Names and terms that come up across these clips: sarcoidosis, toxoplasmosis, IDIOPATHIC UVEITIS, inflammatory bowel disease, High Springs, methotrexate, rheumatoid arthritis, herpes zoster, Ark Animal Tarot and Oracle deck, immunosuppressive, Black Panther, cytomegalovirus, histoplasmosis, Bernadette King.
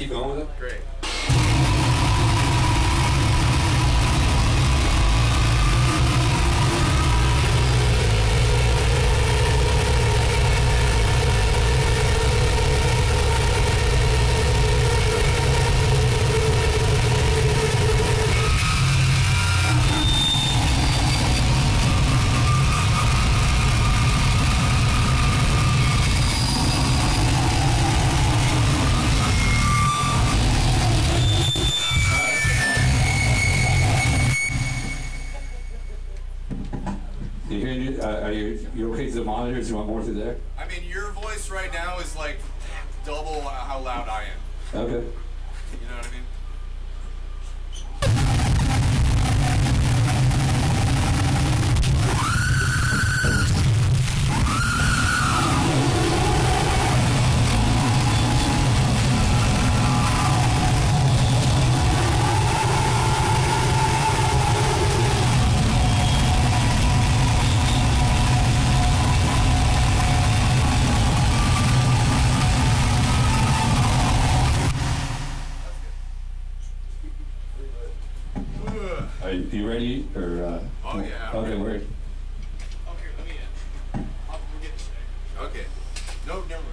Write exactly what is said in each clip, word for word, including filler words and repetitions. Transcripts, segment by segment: keep going with it? Great. You okay to the monitors? You want more through there? I mean, your voice right now is like double how loud I am. Okay. You know what I mean? Are you ready? Or, uh, oh, yeah. I'm okay, ready. We're... Okay, let me in. I'll forget this thing. Okay. No, never mind.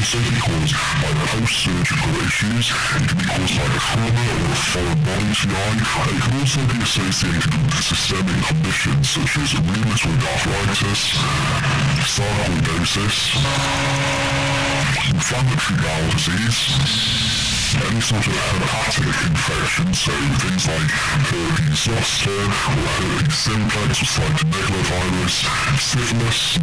also can be caused by post-surgical issues, it can be caused by a trauma or a foreign body T I, and it can also be associated with systemic conditions such as rheumatoid arthritis, sarcoidosis, inflammatory bowel disease, any sort of hepatic infection, so things like herpes zoster or herpes simplex or cytomegalovirus, syphilis.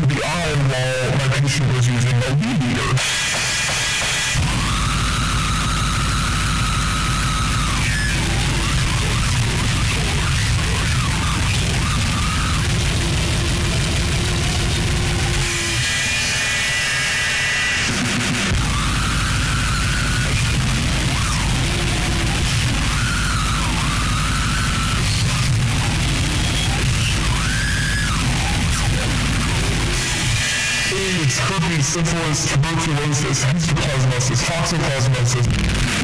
To the arm while my patient was using a weed eater. Herpes, syphilis, tuberculosis, histoplasmosis, toxoplasmosis.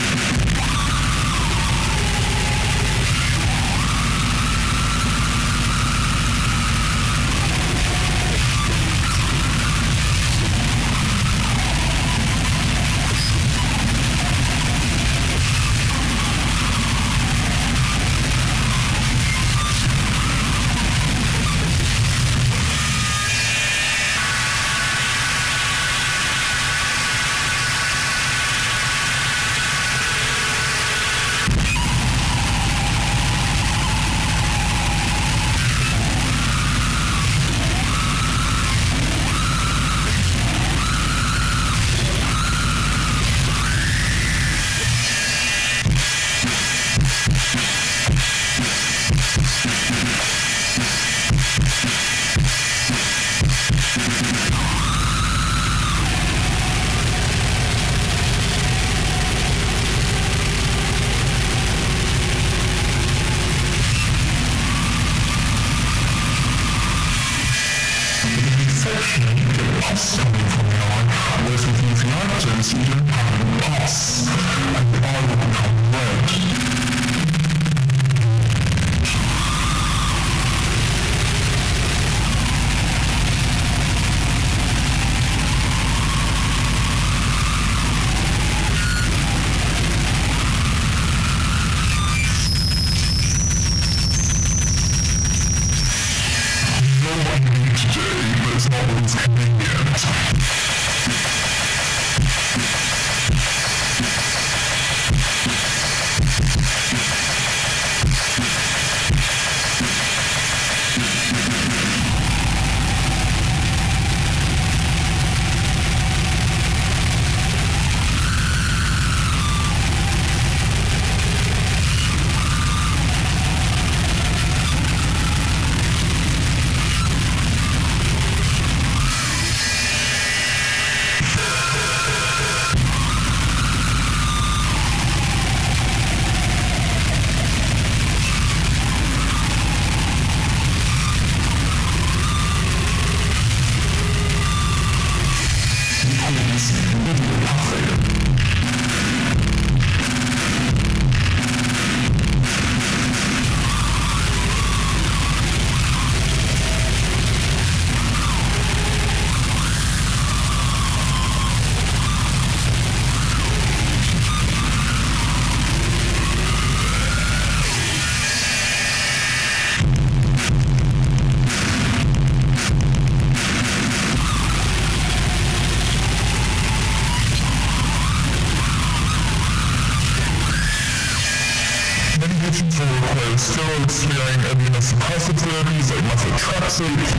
Pus coming from the eye, whereas with uveitis you don't have any pus, and the eye will become red. I know what you need to do, but it's not always convenient. patients who require steroid-sparing immunosuppressive therapies like methotrexate.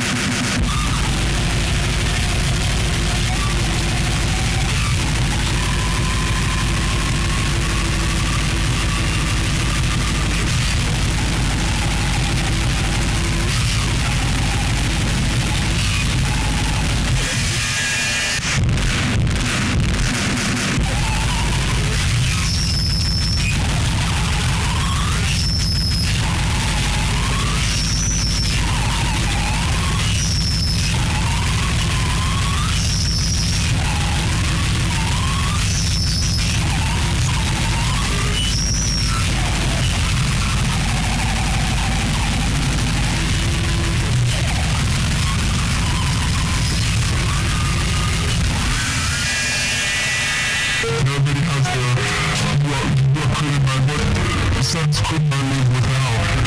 Nobody has the, what, what could my, what sense could I live without?